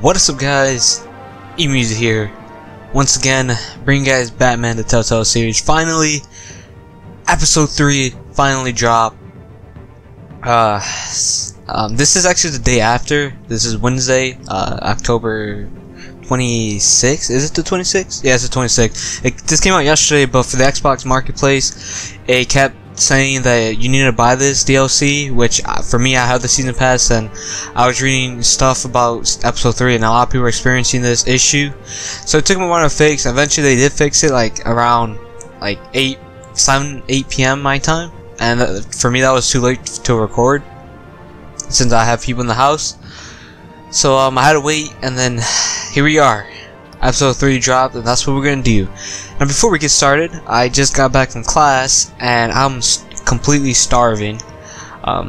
What is up, guys? EMUZY here once again, bringing guys Batman the Telltale series. Finally, episode 3 finally dropped. This is actually the day after. This is Wednesday, October 26th. Is it the 26th? Yeah, it's the 26th. This came out yesterday, but for the Xbox Marketplace, it kept saying that you need to buy this DLC, which for me, I have the season pass, and I was reading stuff about episode 3 and a lot of people were experiencing this issue, so it took them a while to fix. Eventually they did fix it, like around like 8 p.m. my time, and for me that was too late to record since I have people in the house, so I had to wait, and then here we are. Episode 3 dropped, and that's what we're gonna do. Now, before we get started, I just got back from class, and I'm completely starving.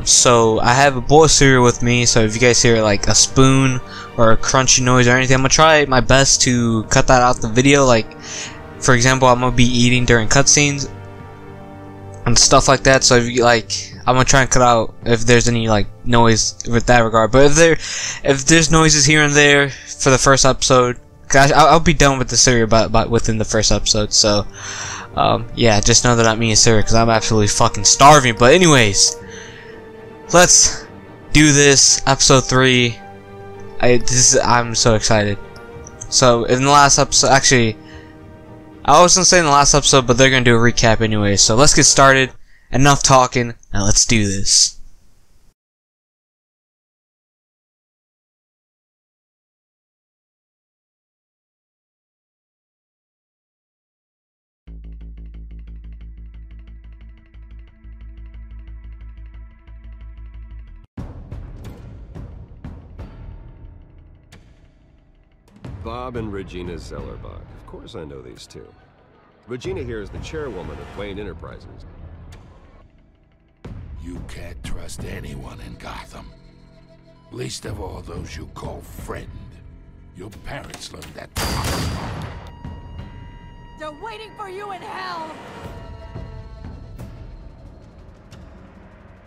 So I have a bowl of cereal with me. So if you guys hear like a spoon or a crunchy noise or anything, I'm gonna try my best to cut that out the video. Like, for example, I'm gonna be eating during cutscenes and stuff like that. So if you like, I'm gonna try and cut out if there's any like noise with that regard. But if there's noises here and there for the first episode, I'll be done with the cereal about within the first episode, so yeah, just know that I'm eating cereal because I'm absolutely fucking starving. But anyways, let's do this. Episode 3. I'm so excited. So in the last episode, actually, I wasn't saying the last episode, but they're gonna do a recap anyway. So let's get started. Enough talking. Now let's do this. Bob and Regina Zellerbach. Of course I know these two. Regina here is the chairwoman of Wayne Enterprises. You can't trust anyone in Gotham. Least of all those you call friend. Your parents learned that. They're waiting for you in hell!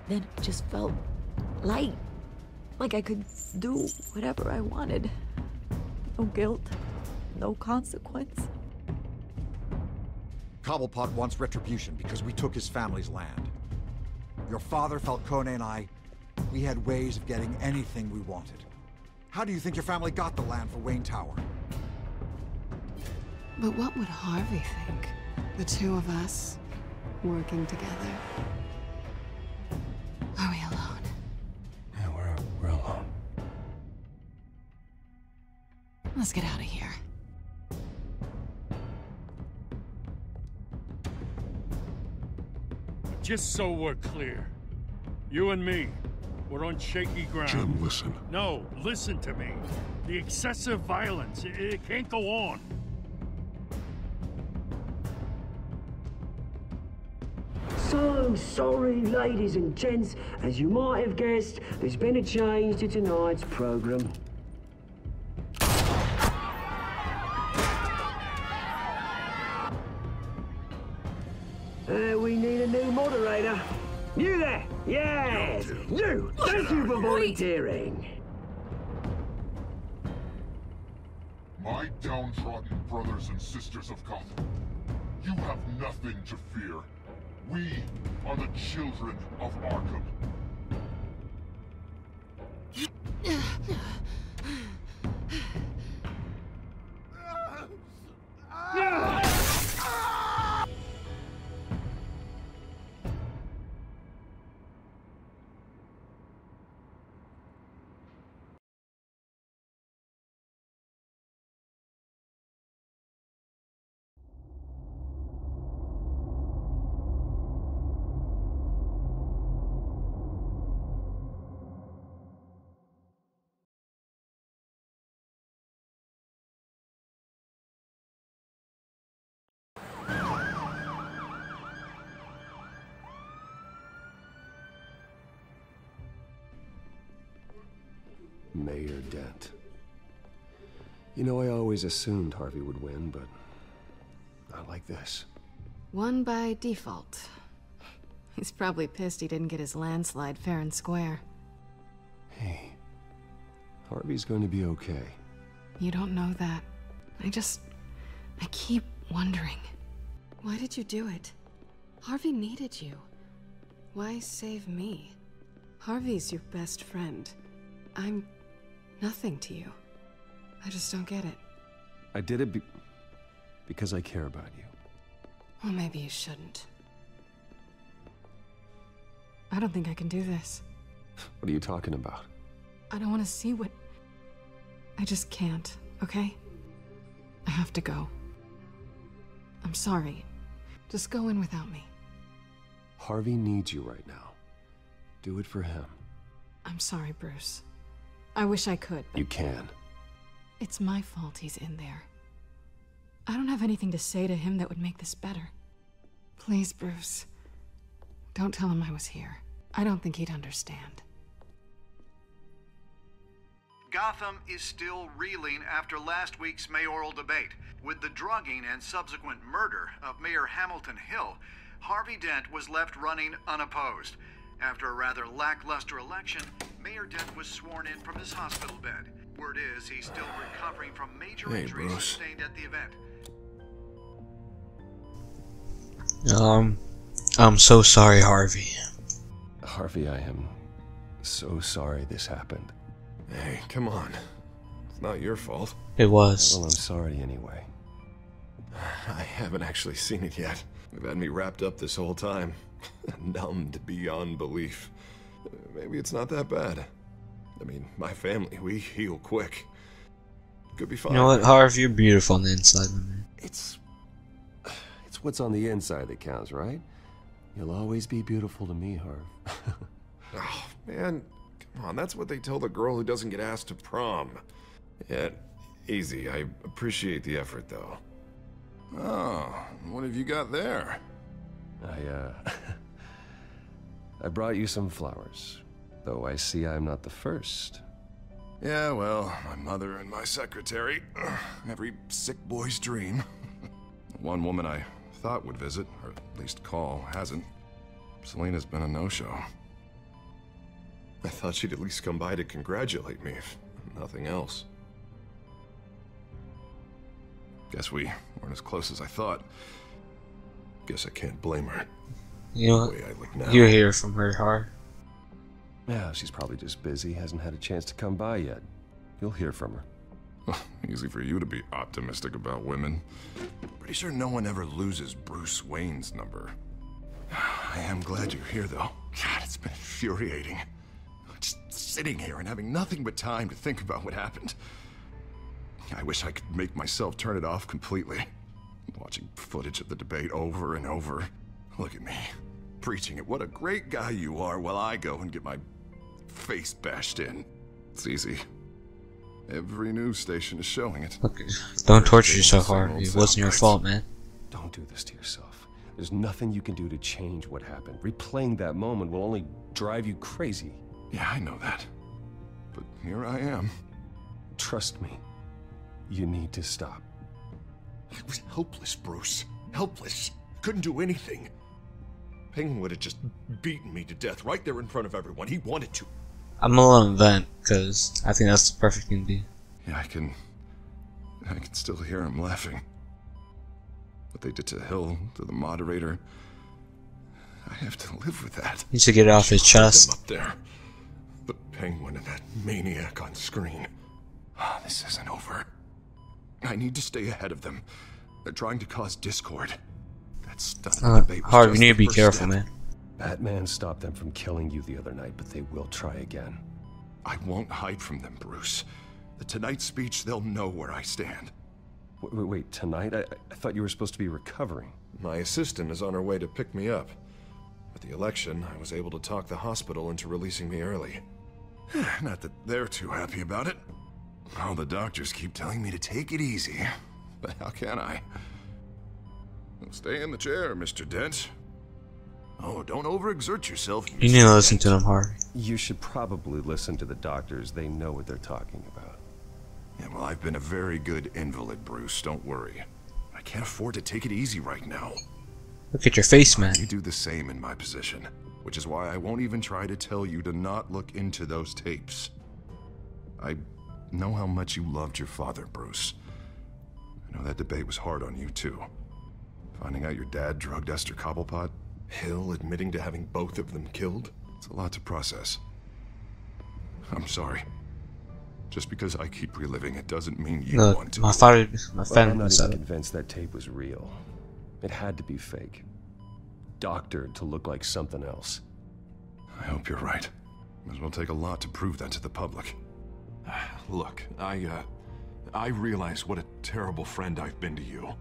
Then it just felt light. Like I could do whatever I wanted. No guilt, no consequence. Cobblepot wants retribution because we took his family's land. Your father, Falcone, and I, we had ways of getting anything we wanted. How do you think your family got the land for Wayne Tower? But what would Harvey think? The two of us working together. Are we alone? Yeah, we're alone. Let's get out of here. Just so we're clear, you and me, we're on shaky ground. Jim, listen. No, listen to me. The excessive violence, it can't go on. So sorry, ladies and gents. As you might have guessed, there's been a change to tonight's program. We need a new moderator. You there? Yes! You! Thank you for volunteering! My downtrodden brothers and sisters of Gotham, you have nothing to fear. We are the children of Arkham. Mayor Dent. You know, I always assumed Harvey would win, but not like this. Won by default. He's probably pissed he didn't get his landslide fair and square. Hey, Harvey's going to be okay. You don't know that. I keep wondering. Why did you do it? Harvey needed you. Why save me? Harvey's your best friend. I'm nothing to you. I just don't get it. I did it because I care about you. Well, maybe you shouldn't. I don't think I can do this. What are you talking about? I don't want to see what... I just can't, okay? I have to go. I'm sorry. Just go in without me. Harvey needs you right now. Do it for him. I'm sorry, Bruce. I wish I could, but... You can. It's my fault he's in there. I don't have anything to say to him that would make this better. Please, Bruce. Don't tell him I was here. I don't think he'd understand. Gotham is still reeling after last week's mayoral debate. With the drugging and subsequent murder of Mayor Hamilton Hill, Harvey Dent was left running unopposed. After a rather lackluster election, Mayor Dent was sworn in from his hospital bed. Word is he's still recovering from major injuries sustained at the event. I'm so sorry, Harvey. Harvey, I am so sorry this happened. Hey, come on. It's not your fault. It was. Well, I'm sorry anyway. I haven't actually seen it yet. They've had me wrapped up this whole time. Numbed beyond belief. Maybe it's not that bad. I mean, my family, we heal quick. Could be fine. You know what, Harvey, you're beautiful on the inside, my man. It's what's on the inside that counts, right? You'll always be beautiful to me, Harv. Oh, man. Come on, that's what they tell the girl who doesn't get asked to prom. Yeah, easy. I appreciate the effort, though. Oh, what have you got there? I brought you some flowers, though I see I'm not the first. Yeah, well, my mother and my secretary. Every sick boy's dream. One woman I thought would visit, or at least call, hasn't. Selena's been a no-show. I thought she'd at least come by to congratulate me, if nothing else. Guess we weren't as close as I thought. Guess I can't blame her. You know, you hear from her heart. Yeah, she's probably just busy, hasn't had a chance to come by yet. You'll hear from her. Well, easy for you to be optimistic about women. Pretty sure no one ever loses Bruce Wayne's number. I am glad you're here, though. God, it's been infuriating. Just sitting here and having nothing but time to think about what happened. I wish I could make myself turn it off completely. Watching footage of the debate over and over. Look at me, preaching at what a great guy you are while I go and get my face bashed in. It's easy. Every news station is showing it. Okay. Don't torture yourself, Harvey. It wasn't your fault, man. Don't do this to yourself. There's nothing you can do to change what happened. Replaying that moment will only drive you crazy. Yeah, I know that. But here I am. Trust me. You need to stop. I was helpless, Bruce. Helpless. Couldn't do anything. Penguin would have just beaten me to death right there in front of everyone. He wanted to. I'm gonna let him vent, because I think that's the perfect thing to do. Yeah, I can still hear him laughing. What they did to Hill, to the moderator. I have to live with that. He should get it off his chest. Up there. The Penguin and that maniac on screen. Oh, this isn't over. I need to stay ahead of them. They're trying to cause discord. That's Harvey, you need to be careful, man. Batman stopped them from killing you the other night, but they will try again. I won't hide from them, Bruce. The Tonight speech, they'll know where I stand. Wait, tonight? I thought you were supposed to be recovering. My assistant is on her way to pick me up. With the election, I was able to talk the hospital into releasing me early. Not that they're too happy about it. All the doctors keep telling me to take it easy, but how can I? Stay in the chair, Mr. Dent. Oh, don't overexert yourself, Mr. You need to listen to them, Harvey. You should probably listen to the doctors. They know what they're talking about. Yeah, well, I've been a very good invalid, Bruce. Don't worry. I can't afford to take it easy right now. Look at your face, man. You do the same in my position, which is why I won't even try to tell you to not look into those tapes. I know how much you loved your father, Bruce. I know that debate was hard on you, too. Finding out your dad drugged Esther Cobblepot, Hill admitting to having both of them killed. It's a lot to process. I'm sorry. Just because I keep reliving it doesn't mean you want to. I'm not even convinced that tape was real. It had to be fake. Doctored to look like something else. I hope you're right. It will take a lot to prove that to the public. Look, I realize what a terrible friend I've been to you.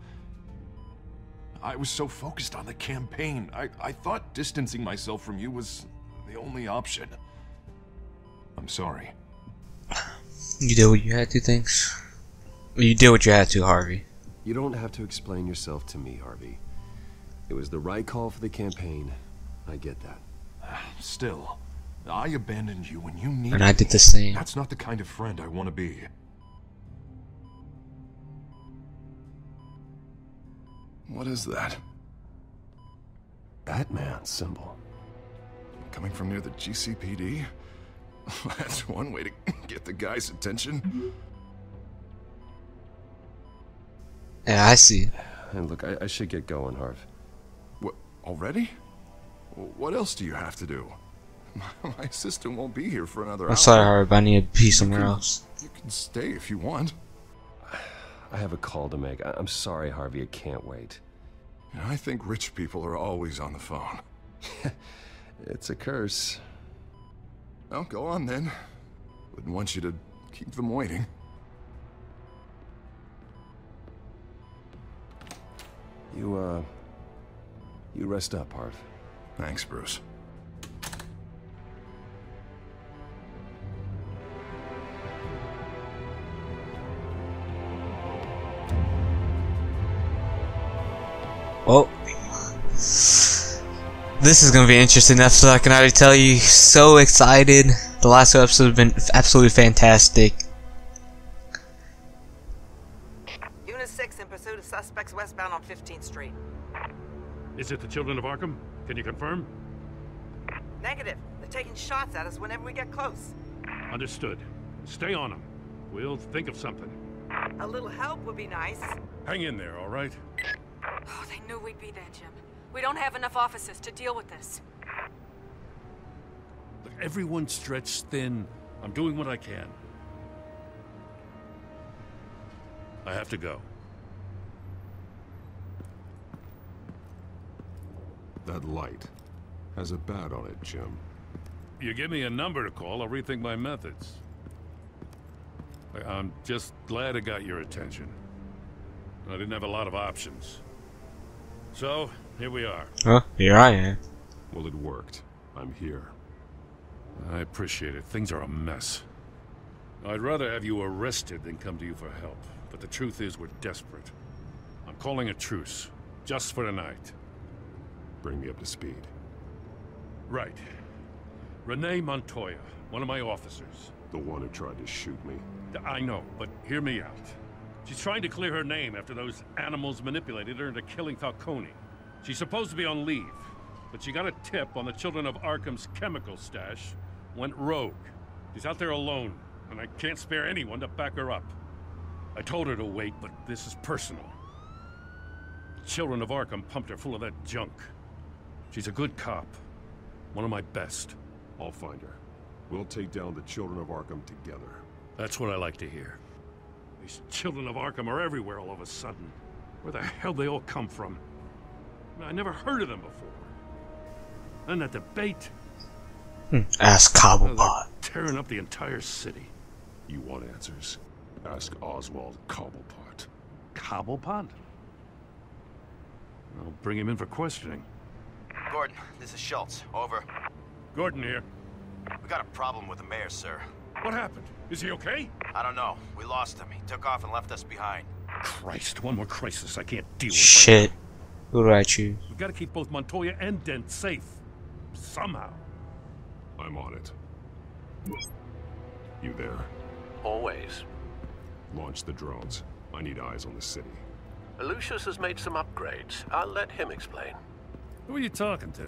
I was so focused on the campaign. I thought distancing myself from you was the only option. I'm sorry. You did what you had to, thanks. You did what you had to, Harvey. You don't have to explain yourself to me, Harvey. It was the right call for the campaign. I get that. Still, I abandoned you when you needed me. And I did the same. That's not the kind of friend I want to be. What is that? Batman symbol. Coming from near the GCPD? That's one way to get the guy's attention. Yeah, I see. And look, I should get going, Harv. What, already? What else do you have to do? My assistant won't be here for another hour. I'm sorry, Harv. I need to be somewhere else. You can stay if you want. I have a call to make. I'm sorry, Harvey. I can't wait. You know, I think rich people are always on the phone. It's a curse. Well, go on then. Wouldn't want you to keep them waiting. You rest up, Harv. Thanks, Bruce. Well, this is going to be an interesting episode, I can already tell you. So excited. The last two episodes have been absolutely fantastic. Unit 6 in pursuit of suspects westbound on 15th Street. Is it the children of Arkham? Can you confirm? Negative. They're taking shots at us whenever we get close. Understood. Stay on them. We'll think of something. A little help would be nice. Hang in there, all right? Oh, they knew we'd be there, Jim. We don't have enough officers to deal with this. Look, everyone's stretched thin. I'm doing what I can. I have to go. That light has a bat on it, Jim. You give me a number to call, I'll rethink my methods. I'm just glad I got your attention. I didn't have a lot of options. So, here we are. Huh? Here I am. Well, it worked. I'm here. I appreciate it. Things are a mess. I'd rather have you arrested than come to you for help. But the truth is, we're desperate. I'm calling a truce. Just for tonight. Bring me up to speed. Right. Renee Montoya, one of my officers. The one who tried to shoot me. I know, but hear me out. She's trying to clear her name after those animals manipulated her into killing Falcone. She's supposed to be on leave, but she got a tip on the children of Arkham's chemical stash, went rogue. She's out there alone, and I can't spare anyone to back her up. I told her to wait, but this is personal. The children of Arkham pumped her full of that junk. She's a good cop, one of my best. I'll find her. We'll take down the children of Arkham together. That's what I like to hear. These children of Arkham are everywhere all of a sudden. Where the hell they all come from? I never heard of them before. And that debate. Ask Cobblepot. Tearing up the entire city. You want answers? Ask Oswald Cobblepot. Cobblepot? I'll bring him in for questioning. Gordon, this is Schultz. Over. Gordon here. We got a problem with the mayor, sir. What happened? Is he okay? I don't know. We lost him. He took off and left us behind. Christ, one more crisis I can't deal with. Shit. Right. Who do I choose? We've got to keep both Montoya and Dent safe. Somehow. I'm on it. You there? Always. Launch the drones. I need eyes on the city. Lucius has made some upgrades. I'll let him explain. Who are you talking to?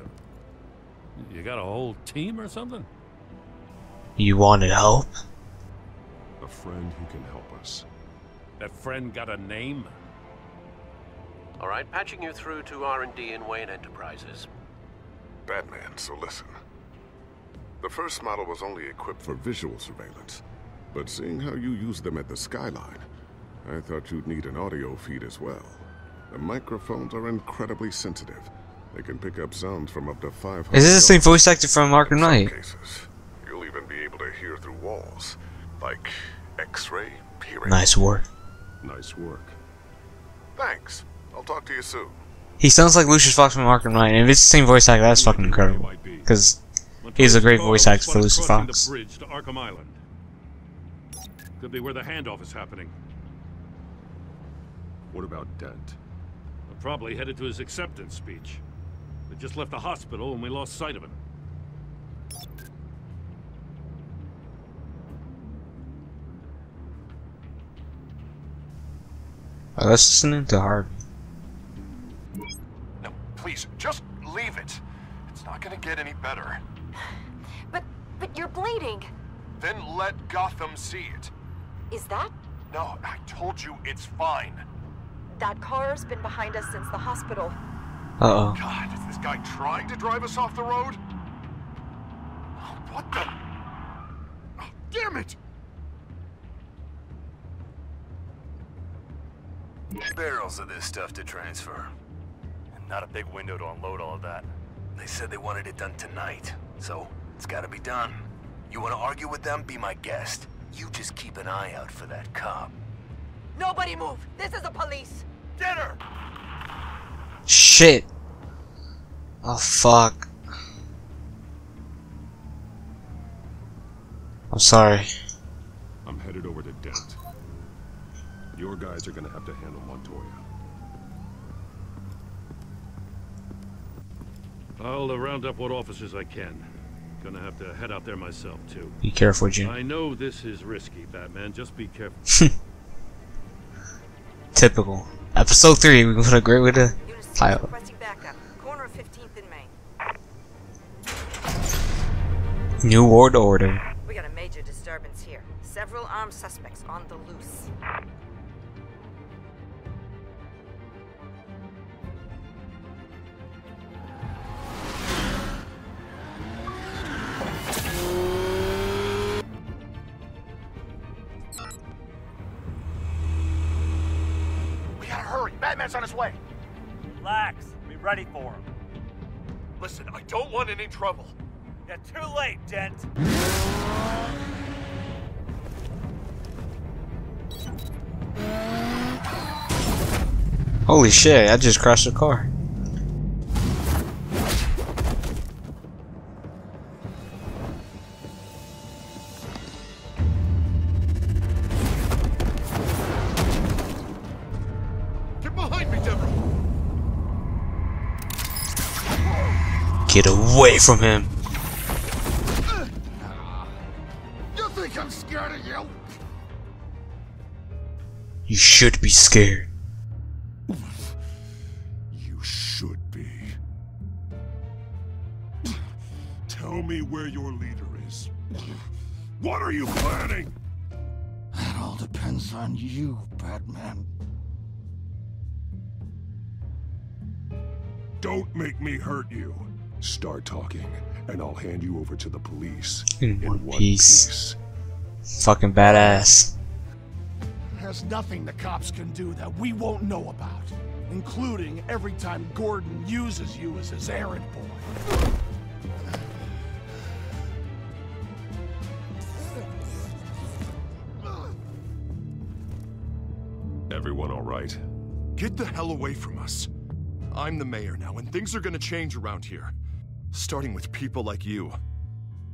You got a whole team or something? You wanted help? a friend who can help us. That friend got a name? All right, patching you through to R&D in Wayne Enterprises. Batman, so listen. The first model was only equipped for visual surveillance, but seeing how you use them at the skyline, I thought you'd need an audio feed as well. The microphones are incredibly sensitive. They can pick up sounds from up to 500... Is this the same voice actor from Arkham Knight? Cases, you'll even be able to hear through walls, like X-ray hearing. Nice work. Nice work. Thanks. I'll talk to you soon. He sounds like Lucius Fox from Arkham Knight, and if it's the same voice actor, that's fucking incredible. Because he's a great voice actor for Lucius Fox. Bridge to Arkham Island. Could be where the handoff is happening. What about Dent? I'm probably headed to his acceptance speech. We just left the hospital and we lost sight of him. Let's listen to Harvey. No, please, just leave it. It's not gonna get any better. But you're bleeding. Then let Gotham see it. Is that? No, I told you it's fine. That car's been behind us since the hospital. Uh-oh. God, is this guy trying to drive us off the road? Oh, what the? Oh, damn it! Barrels of this stuff to transfer. And not a big window to unload all of that. They said they wanted it done tonight, so it's gotta be done. You wanna argue with them? Be my guest. You just keep an eye out for that cop. Nobody move! This is the police! Get her! Shit! Oh fuck. I'm sorry. I'm headed over to Dent. Your guys are gonna have to handle Montoya. I'll round up what officers I can. Gonna have to head out there myself, too. Be careful, Jim. I know this is risky, Batman. Just be careful. Typical. Episode 3, we got a great way to pile up. New world order. We got a major disturbance here. Several armed suspects on the loose. Batman's on his way. Relax. Be ready for him. Listen, I don't want any trouble. You're too late, Dent. Holy shit, I just crashed a car. Get away from him. You think I'm scared of you? You should be scared. You should be. Tell me where your leader is. What are you planning? That all depends on you, Batman. Don't make me hurt you. Start talking, and I'll hand you over to the police in one piece. Fucking badass. There's nothing the cops can do that we won't know about, including every time Gordon uses you as his errand boy. Everyone all right? Get the hell away from us. I'm the mayor now, and things are gonna change around here. Starting with people like you.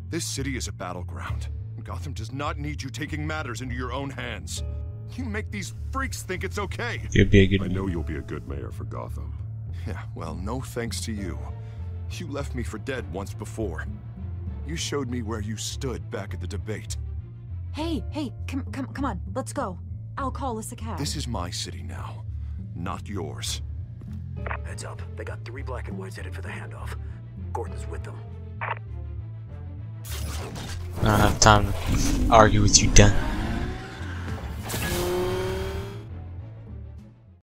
This city is a battleground, and Gotham does not need you taking matters into your own hands. You make these freaks think it's okay. You'll be a good mayor for Gotham. Yeah, well, no thanks to you. You left me for dead once before. You showed me where you stood back at the debate. Hey, come on, let's go. I'll call us a cab. This is my city now, not yours. Heads up, they got 3 black and whites headed for the handoff. Gordon's with them. I don't have time to argue with you, Dan.